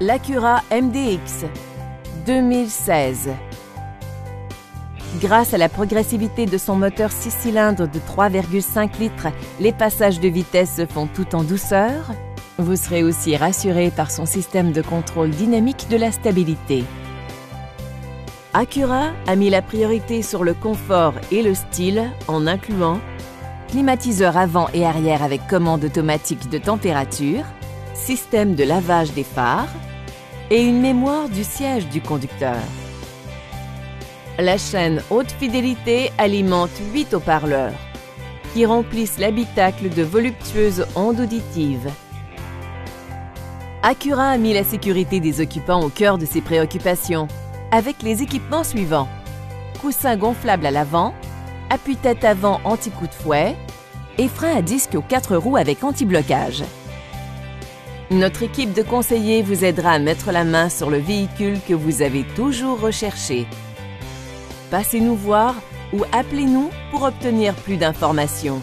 l'Acura MDX 2016. Grâce à la progressivité de son moteur 6 cylindres de 3,5 litres, les passages de vitesse se font tout en douceur. Vous serez aussi rassuré par son système de contrôle dynamique de la stabilité. Acura a mis la priorité sur le confort et le style en incluant climatiseur avant et arrière avec commande automatique de température, système de lavage des phares et une mémoire du siège du conducteur. La chaîne haute fidélité alimente 8 haut-parleurs qui remplissent l'habitacle de voluptueuses ondes auditives. Acura a mis la sécurité des occupants au cœur de ses préoccupations avec les équipements suivants. Coussin gonflable à l'avant, appuie-tête avant anti-coup de fouet et frein à disque aux 4 roues avec anti-blocage. Notre équipe de conseillers vous aidera à mettre la main sur le véhicule que vous avez toujours recherché. Passez-nous voir ou appelez-nous pour obtenir plus d'informations.